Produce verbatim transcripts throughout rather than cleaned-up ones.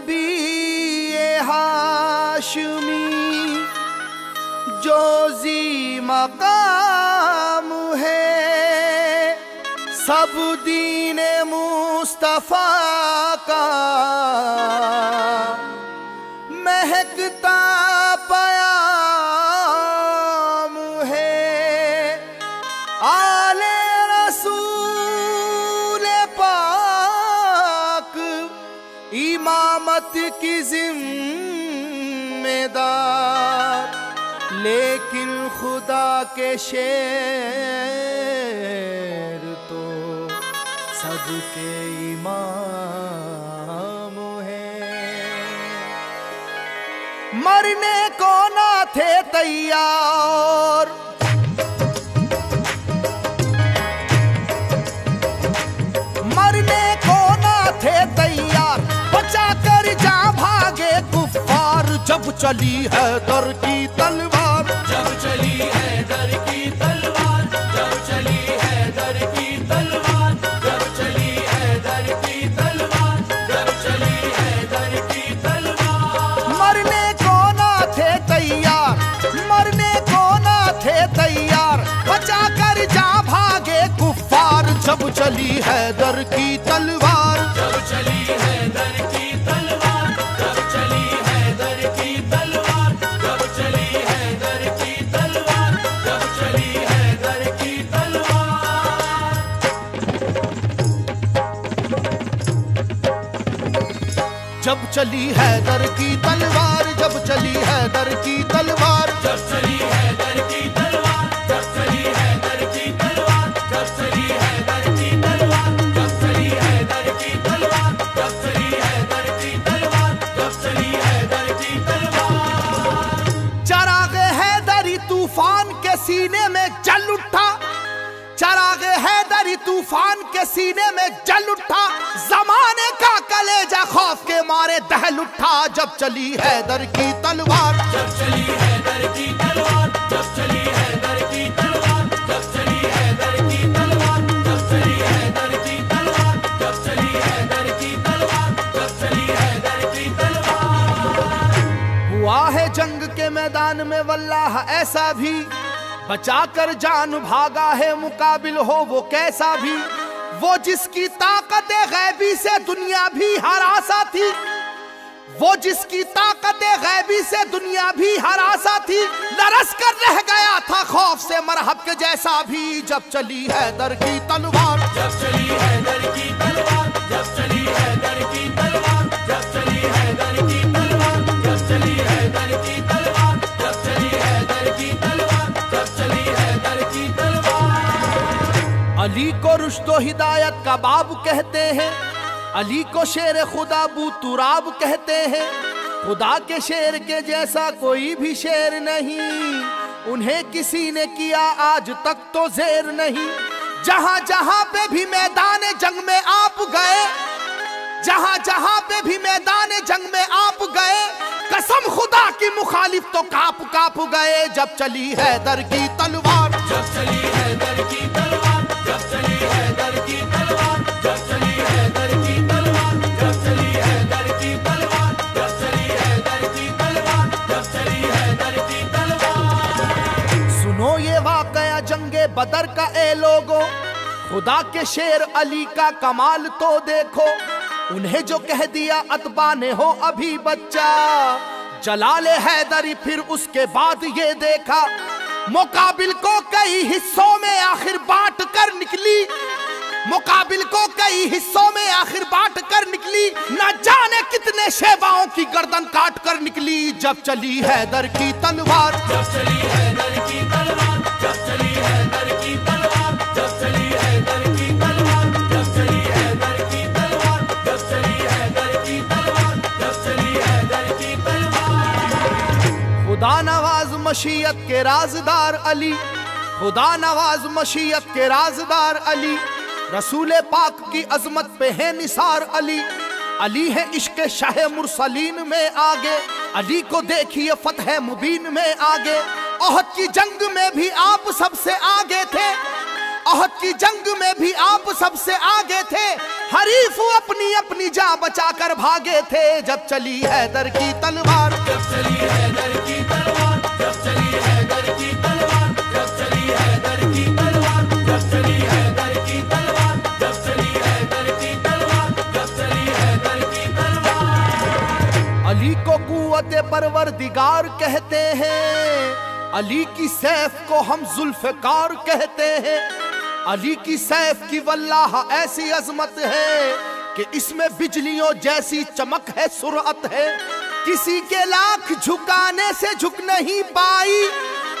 नबी ये हाशमी जोजी मकाम है, सब दीन मुस्तफ़ा का महकता पयाम है। आले रसूल पाक इमामत की जिम्मेदार, लेकिन खुदा के शेर तो सबके इमाम हैं। मरने को ना थे तैयार, मरने को ना थे तैयार, बचा कर जा भागे कुफ्फार। जब चली हैदर की तलवार, जब चली हैदर की तलवार, जब चली हैदर की तलवार, जब चली हैदर की तलवार, जब चली हैदर की तलवार। मरने को ना थे तैयार, मरने को ना थे तैयार, बचा कर जा भागे कुफ्फार। जब चली हैदर की तलवार, जब चली हैदर की तलवार, जब चली हैदर की तलवार, जब चली हैदर जब चली हैदर की तलवार, जब चली हैदर की तलवार, जब चली हैदर की तलवार, जब चली हैदर की तलवार, जब चली हैदर की तलवार, जब चली हैदर की तलवार, जब चली हैदर की तलवार, जब चली हैदर की तलवार। चरागे हैदरी तूफान के सीने में जल उठा, चरागे हैदरी तूफान के सीने में जल उठा, जमाने का कलेजा खौफ के मारे दहल उठा। जब चली हैदर की तलवार, जब चली हैदर की तलवार, जब चली हैदर की तलवार, जब चली हैदर की तलवार, जब चली हैदर की तलवार, जब चली हैदर की तलवार, जब चली हैदर की तलवार। हुआ है जंग के मैदान में वल्लाह ऐसा भी, बचा कर जान भागा है मुकाबिल हो वो कैसा भी। वो जिसकी ताकत गैबी से दुनिया भी हरासा थी, वो जिसकी ताकत गैबी से दुनिया भी हरासा थी, लरस कर रह गया था खौफ से मरहब के जैसा भी। जब चली हैदर की तलवार, जब चली हैदर की तलवार, जब चली हैदर की तलवार, जब चली हैदर की तलवार, जब चली हैदर की तलवार, जब चली हैदर की तलवार, जब चली हैदर की तलवार। अली को रुश्तो हिदायत का बाब कहते हैं, अली को शेर खुदा बू तुराब कहते हैं। खुदा के शेर के जैसा कोई भी शेर नहीं, उन्हें किसी ने किया आज तक तो जेर नहीं। जहां जहां पे भी मैदान जंग में आप गए, जहां जहां पे भी मैदान जंग में आप गए, कसम खुदा की मुखालिफ तो काप काप गए। जब चली हैदर की तलवार, जब चली हैदर की तलवार, जब चली हैदर की तलवार, जब चली हैदर की तलवार, जब चली हैदर की तलवार, जब चली हैदर की तलवार, जब चली हैदर की तलवार। सुनो ये वाकया जंगे बदर का ए लोगों, खुदा के शेर अली का कमाल तो देखो। उन्हें जो कह दिया अतबा ने हो अभी बच्चा, जलाले हैदरी फिर उसके बाद ये देखा। मुकाबिल को कई हिस्सों में आखिर बांट कर निकली, मुकाबिल को कई हिस्सों में आखिर बांट कर निकली, न जाने कितने शेवाओं की गर्दन काट कर निकली। जब चली हैदर की तलवार, जब चली हैदर की तलवार, जब चली हैदर की तलवार, जब चली हैदर की तलवार, जब चली हैदर की तलवार, जब चली हैदर की तलवार, जब चली हैदर की तलवार। खुदा नवाज मशीयत के राजदार अली, खुदा नवाज मशीयत के राजदार अली, रसूल पाक की अजमत पे है निसार अली। अली है इश्क शाह मुरसलीन में आगे, अली को देखिए फतह मुबीन में आगे। ओहद की जंग में भी आप सबसे आगे थे, ओहद की जंग में भी आप सबसे आगे थे, हरीफू अपनी अपनी जान बचाकर भागे थे जब चली हैदर की तलवार। जब चली हैदर की तलवार, जब चली हैदर की तलवार, जब चली हैदर की तलवार, जब चली हैदर की तलवार, जब चली हैदर की तलवार, जब चली हैदर की तलवार। अली को कुव्वते परवरदिगार कहते हैं, अली की सैफ को हम जुल्फकार कहते हैं। अली की सैफ की वल्लाह ऐसी अजमत है कि इसमें बिजलियों जैसी चमक है, सुरअत है। किसी के लाख झुकाने से झुक नहीं पाई,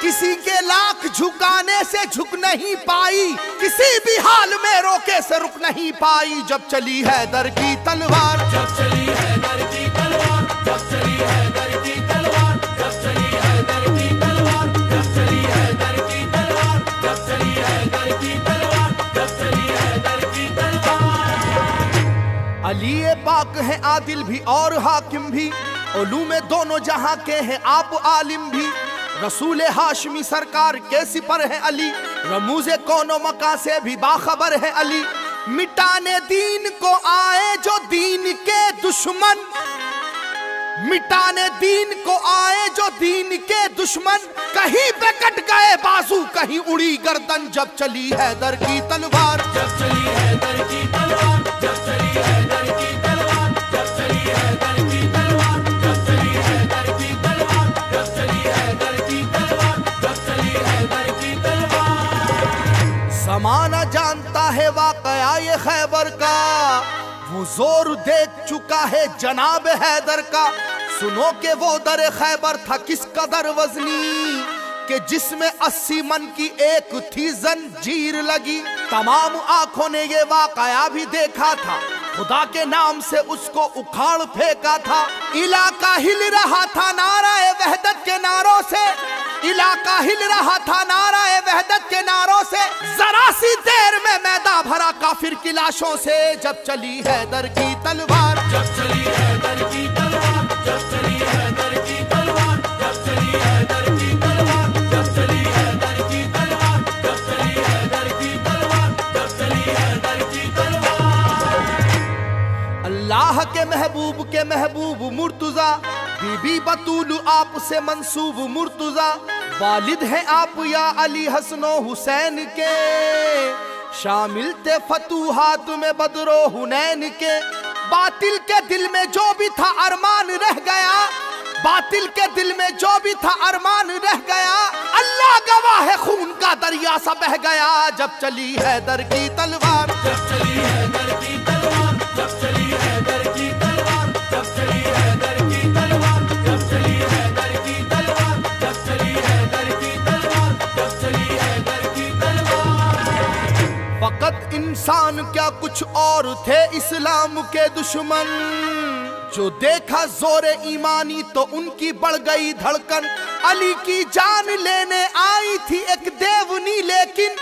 किसी के लाख झुकाने से झुक नहीं पाई, किसी भी हाल में रोके से रुक नहीं पाई जब चली हैदर की तलवार। जब चली हैदर की तलवार, जब चली हैदर की तलवार, जब चली हैदर की तलवार, जब चली हैदर की तलवार, जब चली हैदर की तलवार, जब चली हैदर की तलवार। अली ए पाक है आदिल भी और हाकिम भी, उलूम दोनों जहां के हैं आप आलिम भी। रसूल हाशमी सरकार के सिपर है अली, रमूज़े कोनो मका से भी बाखबर है अली। मिटाने दीन को आए जो दीन के दुश्मन, मिटाने दीन को आए जो दीन के दुश्मन, कहीं पे कट गए बाजू कहीं उड़ी गर्दन जब चली हैदर की तलवार। जब चली हैदर की तलवार, जब चली हैदर की तलवार, जब चली हैदर की तलवार, जब चली हैदर की तलवार, जब चली हैदर की तलवार, जब चली हैदर की तलवार। ज़माना जानता है वाकया ये खैबर का, वो जोर देख चुका है जनाब हैदर का। सुनो के वो दर खैबर था किस कदर वजनी के जिसमें अस्सी मन की एक थी जंजीर लगी। तमाम आंखों ने ये वाकया भी देखा था, खुदा के नाम से उसको उखाड़ फेंका था। इलाका हिल रहा था नाराए वहदत के नारों से, इलाका हिल रहा था नाराए वहदत के नारों से। जरा सी देर में मैदा भरा काफिर की लाशों से जब चली हैदर की तलवार। जब चली हैदर की तलवार, जब चली हैदर की तलवार, जब चली हैदर की तलवार, जब चली हैदर की तलवार, जब चली हैदर की तलवार, जब चली हैदर की तलवार। अल्लाह के महबूब के महबूब मुर्तजा, बीबी बतूल आप से मंसूब मुर्तजा। वालिद हैं आप या अली हसनो हुसैन के, शामिल थे फतूहात में बदरो हुनैन के। बातिल के दिल में जो भी था अरमान रह गया, बातिल के दिल में जो भी था अरमान रह गया। अल्लाह गवाह है खून का दरिया सा बह गया जब चली हैदर की तलवार। जब चली हैदर की तलवार, जब चली हैदर की तलवार, जब चली हैदर की तलवार, जब चली हैदर की तलवार, जब चली हैदर की तलवार, जब चली हैदर की तलवार। फकत इंसान क्या कुछ और थे इस्लाम के दुश्मन, जो देखा जोरे ईमानी तो उनकी बढ़ गई धड़कन। अली की जान लेने आई थी एक देवनी लेकिन,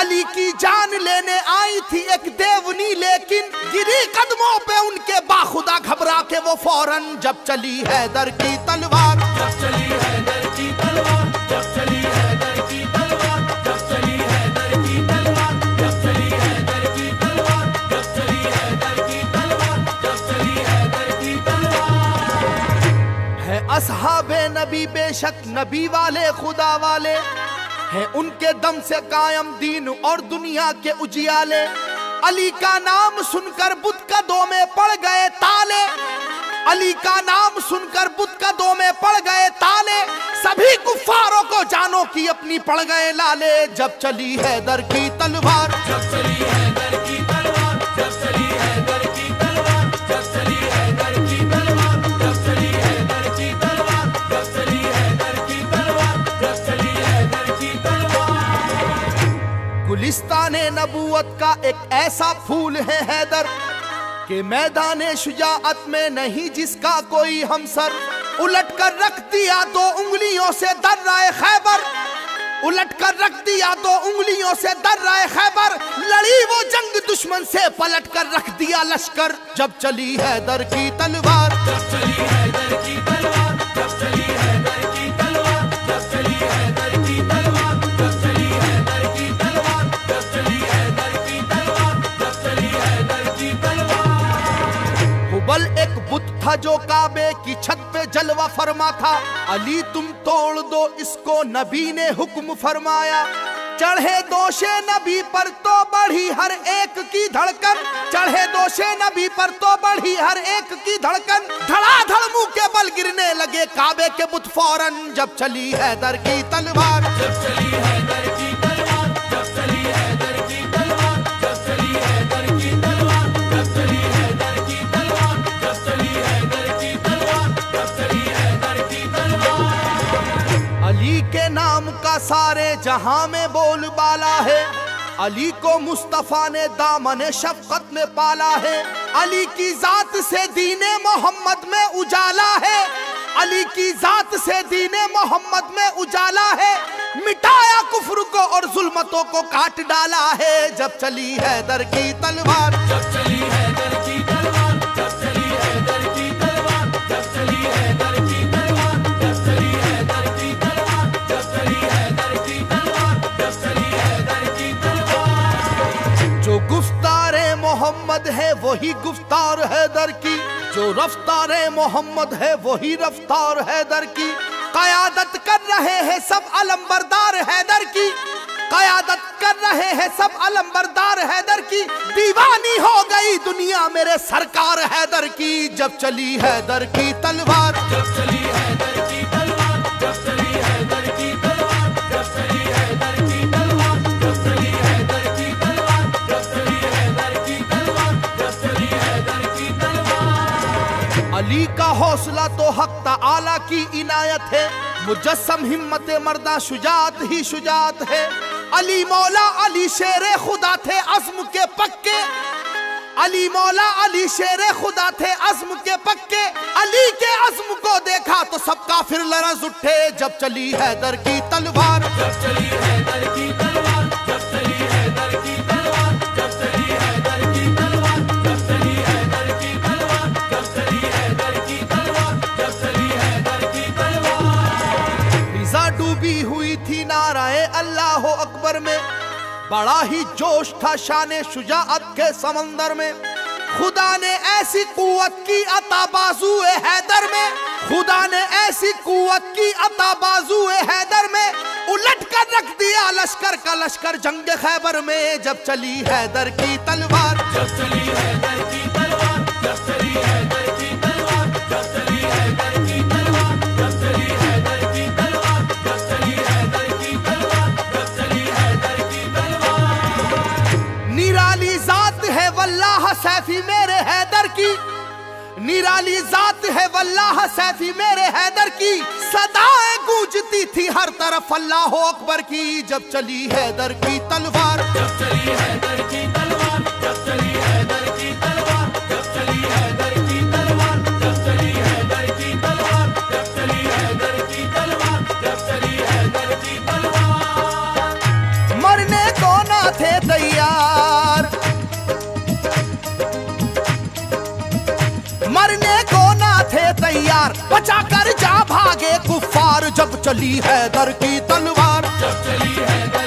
अली की जान लेने आई थी एक देवनी लेकिन, गिरी कदमों पे उनके बाखुदा घबरा के वो फौरन जब चली हैदर की तलवार। जब चली हैदर की तलवार, जब चली हैदर की तलवार, जब चली हैदर की तलवार, जब चली हैदर की तलवार, जब चली हैदर की तलवार, जब चली हैदर की तलवार। है असहाबे नबी बेशक नबी वाले खुदा वाले, है उनके दम से कायम दीन और दुनिया के उजियाले। अली का नाम सुनकर बुत कदों में पड़ गए ताले, अली का नाम सुनकर बुत कदों में पड़ गए ताले। सभी कुफारों को जानों की अपनी पड़ गए लाले जब चली हैदर की तलवार। जब चली हैदर की तलवार, जब चली हैदर की तलवार, जब चली हैदर की तलवार, जब चली हैदर की तलवार, जब चली हैदर की तलवार, जब चली हैदर की तलवार। गुलिस्ताने नबूवत का एक ऐसा फूल है हैदर के, मैदाने शुजाअत में नहीं जिसका कोई हमसर। उलट कर रख दिया दो उंगलियों से दर्राए खैबर, उलट कर रख दिया दो उंगलियों से दर्राए खैबर। लड़ी वो जंग दुश्मन से पलट कर रख दिया लश्कर जब चली हैदर की तलवार। जब चली हैदर की तलवार, जब चली हैदर की तलवार, जब चली हैदर की तलवार, जब चली हैदर की तलवार, जब चली हैदर की तलवार, जब चली हैदर काबे की छत पे जलवा फरमा था। अली तुम तोड़ दो इसको नबी ने हुक्म फरमाया। चढ़े दोषे नबी पर तो बढ़ी हर एक की धड़कन, चढ़े दोषे नबी पर तो बढ़ी हर एक की धड़कन। धड़ाधड़ मुंह के बल गिरने लगे काबे के बुत फौरन। जब चली हैदर की तलवार, जब चली हैदर की तलवार, जब चली हैदर की तलवार, जब चली हैदर की तलवार, जब चली हैदर की तलवार, जब चली हैदर की तलवार, जब चली हैदर की तलवार। अली के नाम का सारे जहां में बोल बाला है। अली को मुस्तफा ने दामने शफकत में पाला है। अली की जात से दीने मोहम्मद में उजाला है। अली की जात से दीने मोहम्मद में उजाला है। मिटाया कुफ्र को और जुल्मतों को काट डाला है। जब चली हैदर की तलवार, जब चली हैदर की तलवार, जब चली हैदर की तलवार, जब चली हैदर की तलवार, जब चली हैदर की तलवार, जब चली हैदर की तलवार, जब चली हैदर की तलवार। जो गुफ्तार मोहम्मद है वही गुफ्तार हैदर की, जो रफ्तार मोहम्मद है वही रफ्तार हैदर की। कयादत कर रहे हैं सब अलंबरदार हैदर की, कयादत कर रहे हैं सब अलंबरदार हैदर की। दीवानी हो गई दुनिया मेरे सरकार हैदर की। जब चली हैदर की तलवार, जब चली हैदर की तलवार, जब चली हैदर की तलवार, जब चली हैदर की तलवार, जब चली हैदर की तलवार, जब चली हैदर की तलवार, जब चली हैदर की तलवार। अली का हौसला तो हक ताला की इनायत है। मुजस्सम हिम्मत मर्दा शुजात ही शुजात है। अली मौला अली शेरे खुदा थे अज़्म के पक्के, अली मौला अली शेरे खुदा थे अज़्म के पक्के। अली के अज़्म को देखा तो सब काफिर लरज़ उठे। जब चली हैदर की तलवार, जब चली हैदर की तलवार, जब चली हैदर की तलवार, जब चली हैदर की तलवार, जब चली हैदर की तलवार, जब चली हैदर की तलवार, जब चली हैदर की तलवार। फिज़ा डूबी हुई थी नाराए अल्लाह अकबर में। बड़ा ही जोश था शाने शुजाअत के समंदर में। खुदा ने ऐसी कुव्वत की अता बाजुए हैदर में, खुदा ने ऐसी कुव्वत की अता बाजुए हैदर में। उलट कर रख दिया लश्कर का लश्कर जंग खैबर में। जब चली हैदर की तलवार, जब चली हैदर की तलवार, जब चली हैदर की तलवार, जब चली हैदर की तलवार, जब चली हैदर की तलवार, जब चली हैदर की तलवार, जब चली हैदर की तलवार। निराली जात है वल्लाह सैफी मेरे हैदर की, निराली जात है वल्लाह सैफी मेरे हैदर की। सदाएं गूंजती थी हर तरफ अल्लाह अकबर की। जब चली हैदर की तलवार, जब चली हैदर की तलवार, जब चली हैदर की तलवार, जब चली हैदर की तलवार, जब चली हैदर की तलवार, जब चली हैदर की तलवार, जब चली हैदर की तलवार। मरने को ना थे तैयार, मरने को ना थे तैयार, बचा कर जा भागे कुफ्फार। जब चली हैदर की तलवार, जब चली हैदर